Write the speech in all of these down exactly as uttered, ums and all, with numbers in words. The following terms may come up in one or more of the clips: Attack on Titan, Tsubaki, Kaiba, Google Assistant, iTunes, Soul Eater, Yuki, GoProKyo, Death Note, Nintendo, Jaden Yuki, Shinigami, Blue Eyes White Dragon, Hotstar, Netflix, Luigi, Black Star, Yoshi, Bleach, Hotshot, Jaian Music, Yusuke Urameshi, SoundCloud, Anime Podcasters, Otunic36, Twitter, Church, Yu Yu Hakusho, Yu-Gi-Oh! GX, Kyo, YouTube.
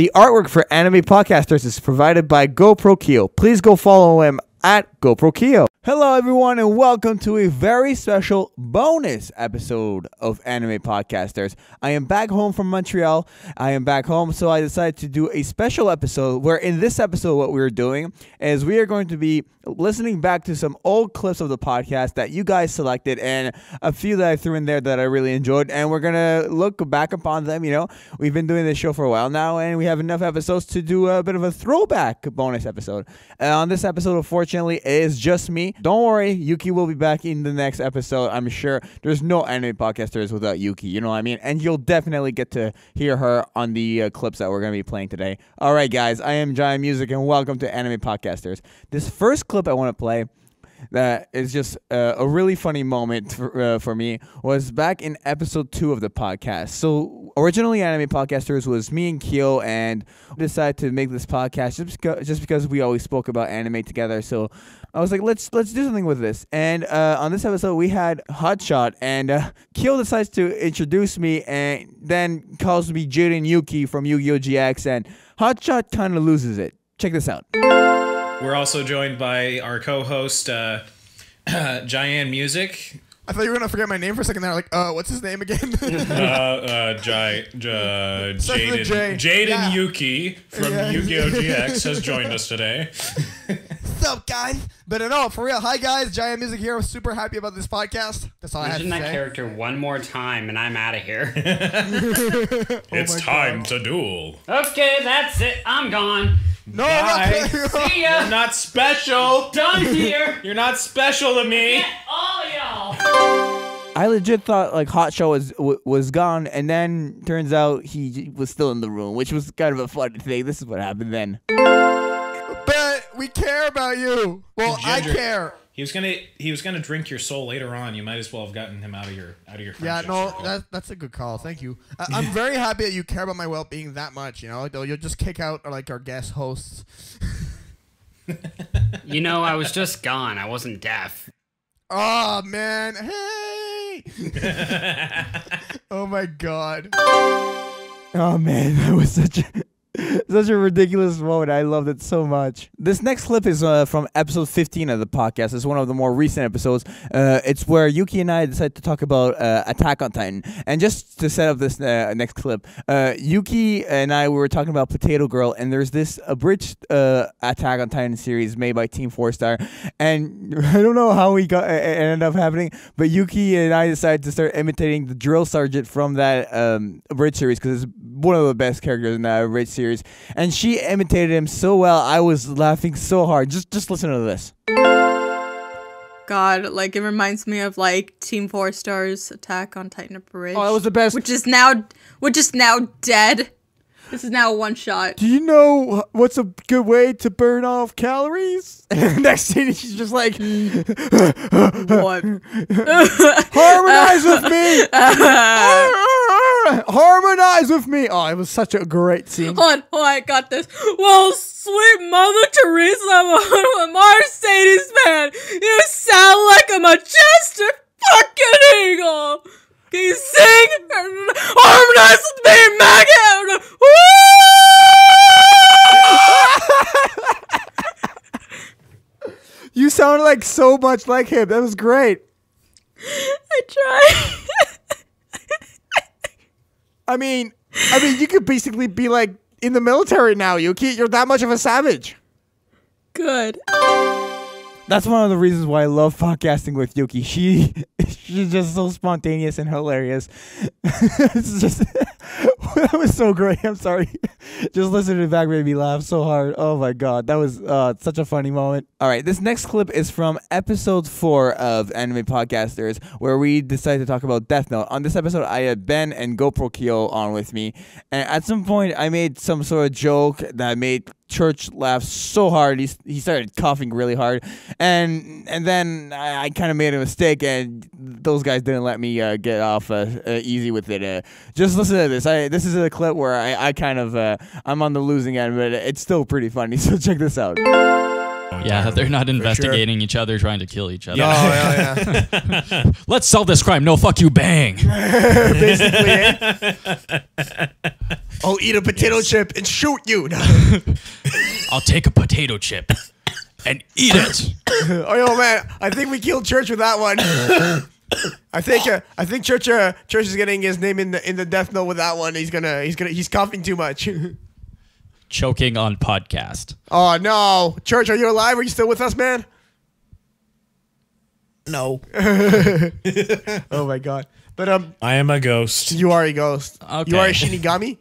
The artwork for Anime Podcasters is provided by GoProKyo. Please go follow him at GoProKyo. Hello everyone and welcome to a very special bonus episode of Anime Podcasters. I am back home from Montreal. I am back home, so I decided to do a special episode where in this episode what we're doing is we are going to be listening back to some old clips of the podcast that you guys selected and a few that I threw in there that I really enjoyed, and we're going to look back upon them. You know, we've been doing this show for a while now and we have enough episodes to do a bit of a throwback bonus episode. Uh, on this episode, unfortunately, it is just me. Don't worry, Yuki will be back in the next episode, I'm sure. There's no Anime Podcasters without Yuki, you know what I mean? And you'll definitely get to hear her on the uh, clips that we're going to be playing today. All right, guys, I am Jaian Music, and welcome to Anime Podcasters. This first clip I want to play that is just uh, a really funny moment for, uh, for me was back in episode two of the podcast. So originally Anime Podcasters was me and Kyo, and we decided to make this podcast just because, just because we always spoke about anime together. So I was like, let's let's do something with this. And uh, on this episode we had Hotshot, and uh, Kyo decides to introduce me and then calls me Jaden Yuki from Yu-Gi-Oh! G X, and Hotshot kind of loses it. Check this out. We're also joined by our co-host, uh, Jaian Music. I thought you were going to forget my name for a second there. Like, uh, what's his name again? uh, uh, Jai, Jai, Jaden, Jaden yeah. Yuki from yeah. Yu-Gi-Oh! G X has joined us today. What's up, guys? But no, for real. Hi, guys. Jaian Music here. I'm super happy about this podcast. That's all I had to say. Mention that character one more time, and I'm out of here. It's oh time God. to duel. Okay, that's it. I'm gone. No, I'm not. See ya. You're not special. Done here. You're not special to me. Get all y'all. I legit thought like Hotshot was was gone, and then turns out he was still in the room, which was kind of a fun thing. This is what happened then. But we care about you. Well, Ginger, I care. He was gonna he was gonna drink your soul later on. You might as well have gotten him out of your out of your. Yeah, no, that's that's a good call. Thank you. I, I'm very happy that you care about my well-being that much. You know, you'll just kick out like our guest hosts. You know, I was just gone. I wasn't deaf. Oh man! Hey! Oh my god! Oh man, that was such a. Such a ridiculous moment. I loved it so much. This next clip is uh, from episode fifteen of the podcast. It's one of the more recent episodes. Uh, it's where Yuki and I decided to talk about uh, Attack on Titan. And just to set up this uh, next clip, uh, Yuki and I we were talking about Potato Girl, and there's this abridged uh, Attack on Titan series made by Team Four Star. And I don't know how we got it ended up happening, but Yuki and I decided to start imitating the drill sergeant from that um, abridged series because it's one of the best characters in that abridged series. Series, and she imitated him so well. I was laughing so hard. Just just listen to this. God, like it reminds me of like Team Four Star's Attack on Titan Bridge. Oh, that was the best. Which is now which is now dead. This is now one shot. Do you know what's a good way to burn off calories? Next scene, she's just like, what? Harmonize with me. Harmonize with me. Oh, it was such a great scene. Hold on, hold on, I got this. Well, sweet Mother Teresa, I'm a Mercedes fan. You sound like a Manchester fucking eagle. Can you sing? Harmonize with me, maggot. You sound like so much like him. That was great. I tried. I mean, I mean, you could basically be like in the military now, Yuki. You're that much of a savage. Good. That's one of the reasons why I love podcasting with Yuki. She, she's just so spontaneous and hilarious. It's just that was so great. I'm sorry. Just listening to it back made me laugh so hard. Oh my god, that was uh, such a funny moment. All right, this next clip is from episode four of Anime Podcasters, where we decided to talk about Death Note. On this episode, I had Ben and GoProKyo on with me, and at some point, I made some sort of joke that made Church laughed so hard he, he started coughing really hard, and and then I, I kind of made a mistake, and those guys didn't let me uh, get off uh, uh, easy with it. Uh, just listen to this. I this is a clip where I, I kind of uh, I'm on the losing end, but it's still pretty funny. So check this out. Yeah, they're not investigating sure. each other, trying to kill each other. Yeah. Oh, yeah, yeah. Let's solve this crime. No, fuck you, bang. Basically. Eh? I'll eat a potato yes. chip and shoot you. I'll take a potato chip and eat it. Oh, yo, man. I think we killed Church with that one. I think uh, I think Church uh, Church is getting his name in the in the Death Note with that one. He's gonna he's gonna he's coughing too much. Choking on podcast. Oh no, Church, are you alive? Are you still with us, man? No. Oh my god. But um, I am a ghost. You are a ghost. Okay. You are a Shinigami.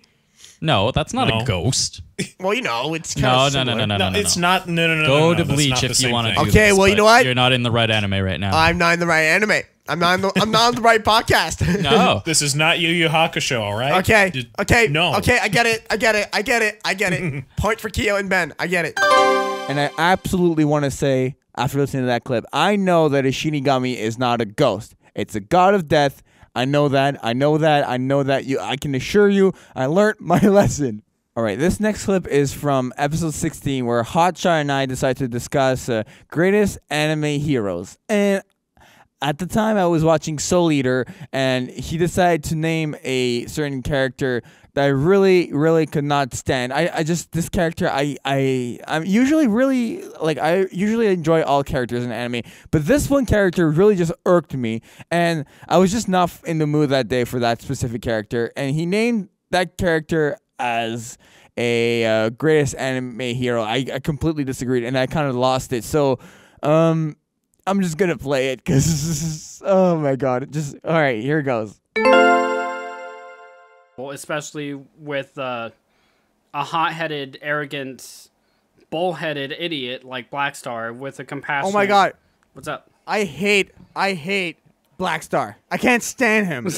No, that's not no. a ghost. Well, you know, it's kind no, of no, no, no, no, no, no. It's not. No, no, no. Go no, no, to Bleach if you want to. Do okay, this, well, you know what? You're not in the right anime right now. I'm not in the right anime. I'm not. In the, I'm not on the right podcast. No, this is not Yu Yu Hakusho. All right. Okay. Did, okay. No. Okay. I get it. I get it. I get it. I get it. Point for Kyo and Ben. I get it. And I absolutely want to say, after listening to that clip, I know that a Shinigami is not a ghost. It's a god of death. I know that. I know that. I know that. You. I can assure you, I learned my lesson. All right, this next clip is from episode sixteen, where Hotshot and I decide to discuss uh, greatest anime heroes. And at the time, I was watching Soul Eater, and he decided to name a certain character that I really, really could not stand. I, I just, this character, I, I, I'm usually really, like, I usually enjoy all characters in anime, but this one character really just irked me, and I was just not in the mood that day for that specific character, and he named that character as a uh, greatest anime hero. I, I completely disagreed, and I kind of lost it, so, um... I'm just gonna play it because this is, oh my god, just all right, here it goes. Well, especially with uh, a hot-headed, arrogant, bull-headed idiot like Black Star with a compassionate. Oh my god, what's up? I hate, I hate Black Star. I can't stand him.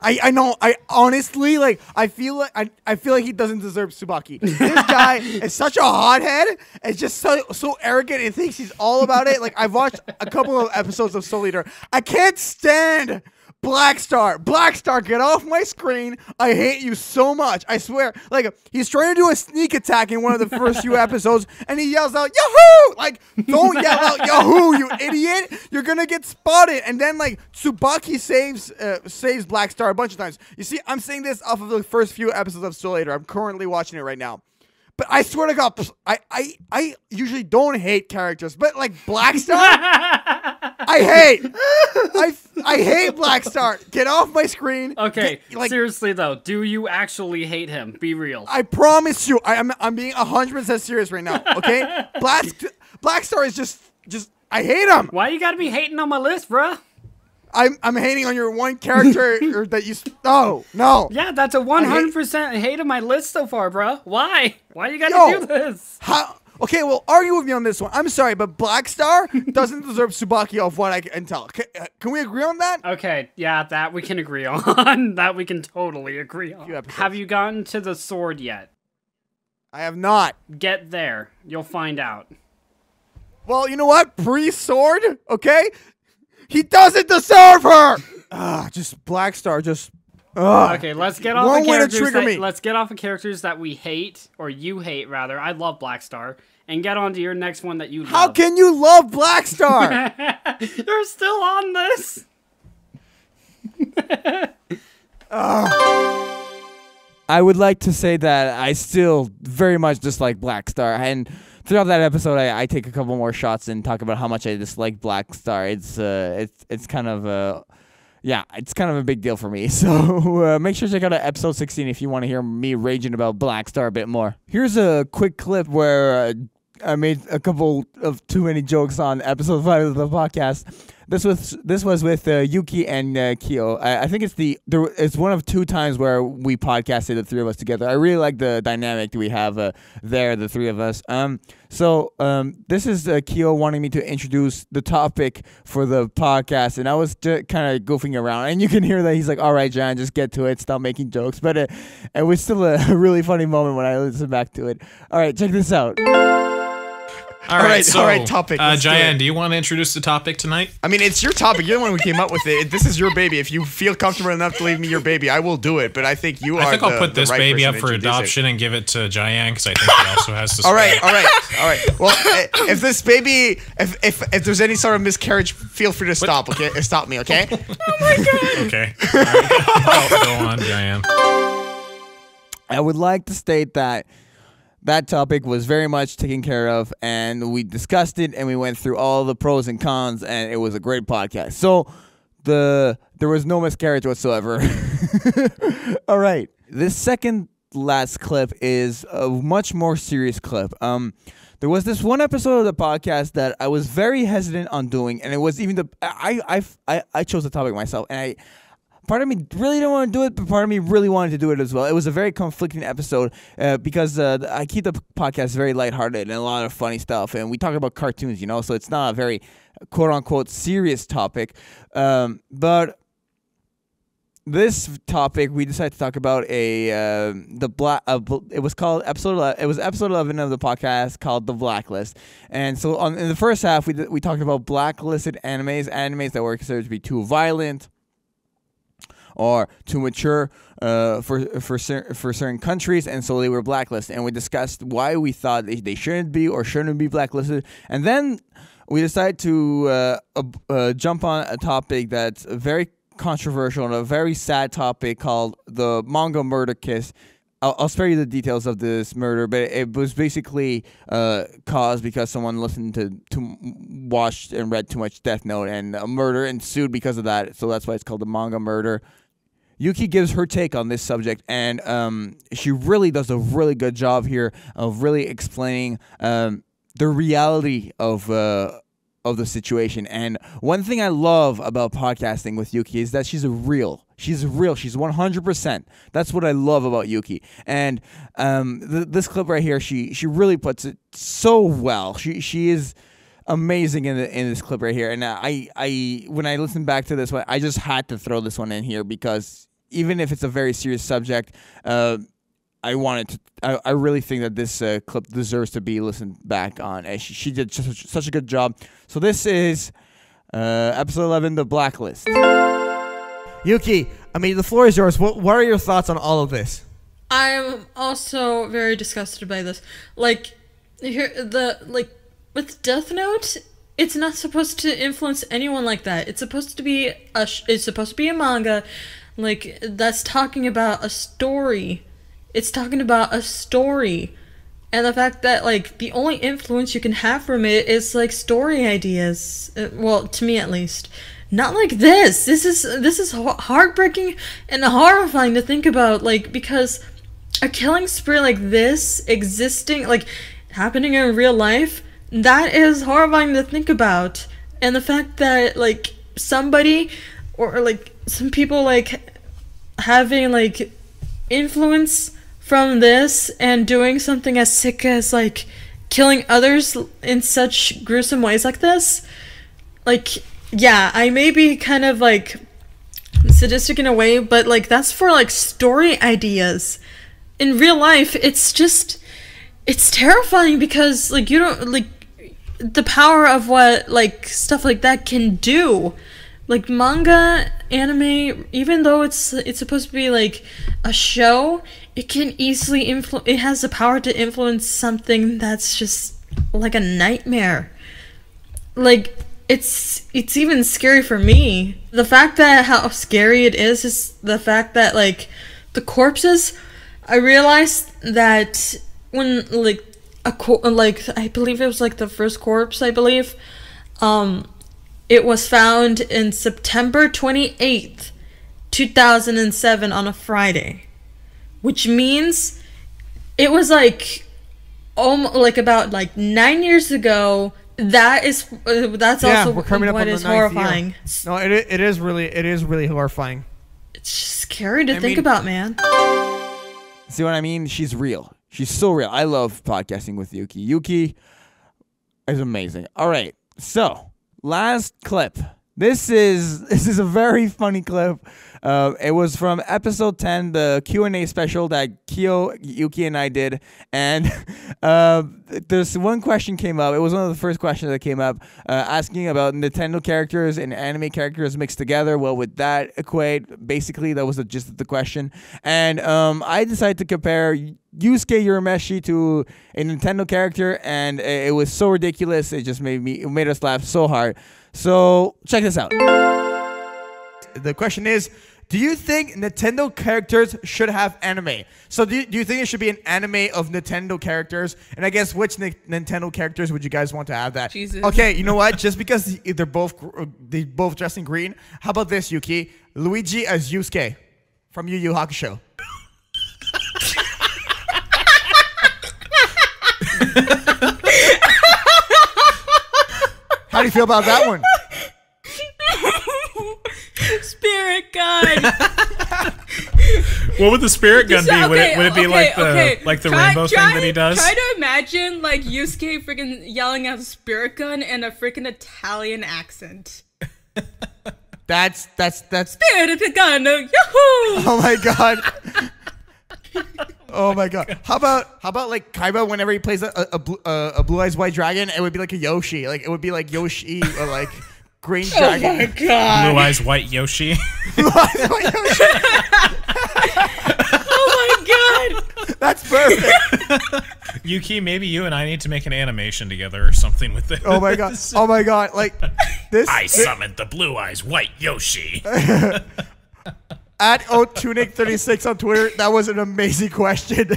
I, I know. I honestly like. I feel like I, I feel like he doesn't deserve Tsubaki. This guy is such a hothead. And just so so arrogant and thinks he's all about it. Like, I've watched a couple of episodes of Soul Eater. I can't stand Black Star. Black Star, get off my screen. I hate you so much. I swear. Like, he's trying to do a sneak attack in one of the first few episodes, and he yells out, "Yahoo!" Like, don't yell out, "Yahoo!" You idiot. You're gonna get spotted. And then, like, Tsubaki saves uh, saves Black Star a bunch of times. You see, I'm saying this off of the first few episodes of Soul Eater. I'm currently watching it right now. But I swear to God, I, I, I usually don't hate characters, but like Black Star, I hate. I, I hate Black Star. Get off my screen. Okay, Get, like, seriously though, do you actually hate him? Be real. I promise you, I, I'm, I'm being one hundred percent serious right now, okay? Black, Black Star is just, just, I hate him. Why you gotta be hating on my list, bruh? I'm, I'm hating on your one character or that you... Oh, no. Yeah, that's a one hundred percent hate. hate of my list so far, bro. Why? Why you gotta Yo, do this? How? Okay, well, argue with me on this one. I'm sorry, but Black Star doesn't deserve Tsubaki off what I can tell. Can, uh, can we agree on that? Okay, yeah, that we can agree on. That we can totally agree on. You have you gotten to the sword yet? I have not. Get there. You'll find out. Well, you know what? Pre-sword, okay? He doesn't deserve her. Ah, just Black Star, just. Ugh. Okay, let's get off. One the way to trigger that, me. Let's get off of characters that we hate, or you hate rather. I love Black Star, and get on to your next one that you. How love. Can you love Black Star? You're still on this. I would like to say that I still very much dislike Black Star, and. Throughout that episode, I, I take a couple more shots and talk about how much I dislike Black Star. It's uh, it's it's kind of a, yeah, it's kind of a big deal for me. So uh, make sure to check out episode sixteen if you want to hear me raging about Black Star a bit more. Here's a quick clip where uh, I made a couple of too many jokes on episode five of the podcast. This was this was with uh, Yuki and uh, Kyo. I, I think it's the there, it's one of two times where we podcasted the three of us together. I really like the dynamic that we have uh, there, the three of us. Um. So um, this is uh, Kyo wanting me to introduce the topic for the podcast, and I was kind of goofing around, and you can hear that he's like, "All right, John, just get to it. Stop making jokes." But it, it was still a really funny moment when I listened back to it. All right, check this out. All right, all right, so, all right, topic. Uh, Jaian, do, do you want to introduce the topic tonight? I mean, it's your topic. You're the one who came up with it. This is your baby. If you feel comfortable enough to leave me your baby, I will do it. But I think you I are. I think I'll the, put this right baby up for adoption it. and give it to Jaian because I think he also has to. All right, all right, all right. Well, if this baby, if if if there's any sort of miscarriage, feel free to stop. What? Okay, stop me. Okay. Oh my god. Okay. All right. Go on, Jaian. I would like to state that that topic was very much taken care of, and we discussed it, and we went through all the pros and cons, and it was a great podcast. So the there was no miscarriage whatsoever. All right. This second last clip is a much more serious clip. Um, there was this one episode of the podcast that I was very hesitant on doing, and it was even the I I I, I chose the topic myself, and I. Part of me really didn't want to do it, but part of me really wanted to do it as well. It was a very conflicting episode uh, because uh, I keep the podcast very lighthearted and a lot of funny stuff. And we talk about cartoons, you know, so it's not a very quote-unquote serious topic. Um, but this topic, we decided to talk about a uh, the black. Uh, it was called episode. It was episode eleven of the podcast called "The Blacklist." And so, on, in the first half, we we talked about blacklisted animes, animes that were considered to be too violent or too mature uh, for for cer for certain countries, and so they were blacklisted. And we discussed why we thought they, they shouldn't be or shouldn't be blacklisted. And then we decided to uh, uh, uh, jump on a topic that's very controversial and a very sad topic called the manga murder kiss. I'll, I'll spare you the details of this murder, but it was basically uh, caused because someone listened to, to watched and read too much Death Note, and a murder ensued because of that. So that's why it's called the manga murder. Yuki gives her take on this subject, and um, she really does a really good job here of really explaining um, the reality of uh, of the situation. And one thing I love about podcasting with Yuki is that she's a real. She's real. She's one hundred percent. That's what I love about Yuki. And um, th this clip right here, she she really puts it so well. She she is amazing in the, in this clip right here. And I I when I listen back to this one, I just had to throw this one in here because. Even if it's a very serious subject, uh, I wanted to. I, I really think that this uh, clip deserves to be listened back on. And she, she did such, such a good job. So this is uh, episode eleven, The Blacklist. Yuki, I mean, the floor is yours. What, what are your thoughts on all of this? I'm also very disgusted by this. Like, here the like with Death Note, it's not supposed to influence anyone like that. It's supposed to be a. Sh it's supposed to be a manga. Like, that's talking about a story. It's talking about a story. And the fact that, like, the only influence you can have from it is, like, story ideas. Uh, well, to me at least. Not like this! This is, this is heartbreaking and horrifying to think about, like, because a killing spree like this, existing, like, happening in real life, that is horrifying to think about. And the fact that, like, somebody, or, or like, some people like having like influence from this and doing something as sick as like killing others in such gruesome ways like this. Like, yeah, I may be kind of like sadistic in a way, but like that's for like story ideas. In real life, it's just, it's terrifying because like you don't like the power of what like stuff like that can do. Like manga, anime, even though it's it's supposed to be like a show, it can easily influ- it has the power to influence something that's just like a nightmare. Like it's it's even scary for me. The fact that how scary it is is the fact that like the corpses. I realized that when like a co- like I believe it was like the first corpse I believe. Um, It was found in September twenty-eighth, two thousand seven on a Friday, which means it was like almost like about like nine years ago. That is uh, that's yeah, also we're coming what up is horrifying. No, it it is really it is really horrifying. It's scary to I think mean, about, man. See what I mean? She's real. She's so real. I love podcasting with Yuki. Yuki is amazing. All right, so. Last clip. This is this is a very funny clip. Uh, it was from episode ten, the Q and A special that Kyo, Yuki, and I did. And uh, this one question came up. It was one of the first questions that came up, uh, asking about Nintendo characters and anime characters mixed together. What would that equate? Basically, that was the gist of the question. And um, I decided to compare Yusuke Urameshi to a Nintendo character, and it was so ridiculous. It just made me, it made us laugh so hard. So check this out. The question is, do you think Nintendo characters should have anime? So do you, do you think it should be an anime of Nintendo characters? And I guess which Ni Nintendo characters would you guys want to have that? Jesus. Okay, you know what? Just because they're both they both dressed in green, how about this, Yuki? Luigi as Yusuke from Yu Yu Hakusho. How do you feel about that one? Spirit gun. What would the spirit gun be? Okay, would it, would it be okay, like the okay. like the try, rainbow try, thing that he does? Try to imagine like Yusuke freaking yelling out spirit gun and a freaking Italian accent. That's that's that's spirit gun. Yahoo! Oh my god. Oh my god! How about how about like Kaiba whenever he plays a a, a, a Blue Eyes White Dragon, it would be like a Yoshi, like it would be like Yoshi or like Green Dragon. Oh my god! Blue Eyes White Yoshi. Blue Eyes White Yoshi. Oh my god! That's perfect. Yuki, maybe you and I need to make an animation together or something with this. Oh my god! Oh my god! Like this. I summoned the Blue Eyes White Yoshi. At Otunic thirty-six on Twitter, that was an amazing question.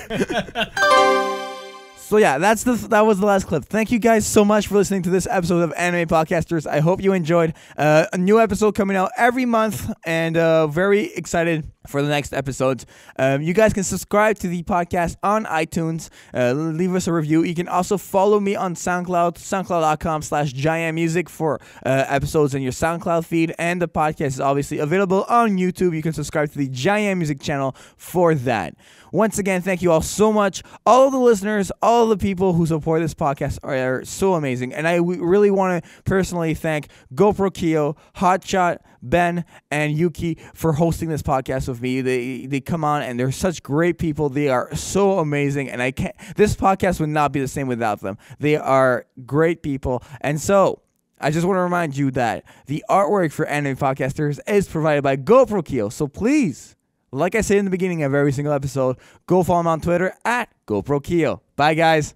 So yeah, that's the that was the last clip. Thank you guys so much for listening to this episode of Anime Podcasters. I hope you enjoyed. Uh, a new episode coming out every month, and uh, very excited for the next episodes. Um, you guys can subscribe to the podcast on iTunes. Uh, leave us a review. You can also follow me on SoundCloud, soundcloud dot com slash Jaian Music for uh, episodes in your SoundCloud feed. And the podcast is obviously available on YouTube. You can subscribe to the Jaian Music channel for that. Once again, thank you all so much. All of the listeners, all of the people who support this podcast are, are so amazing. And I really want to personally thank GoProKyo, Hotshot, Ben, and Yuki for hosting this podcast with me. They they come on and they're such great people. They are so amazing, and I can't. This podcast would not be the same without them. They are great people, and so I just want to remind you that the artwork for Anime Podcasters is provided by GoProKyo. So please, like I say in the beginning of every single episode, go follow him on Twitter at GoProKyo. Bye, guys.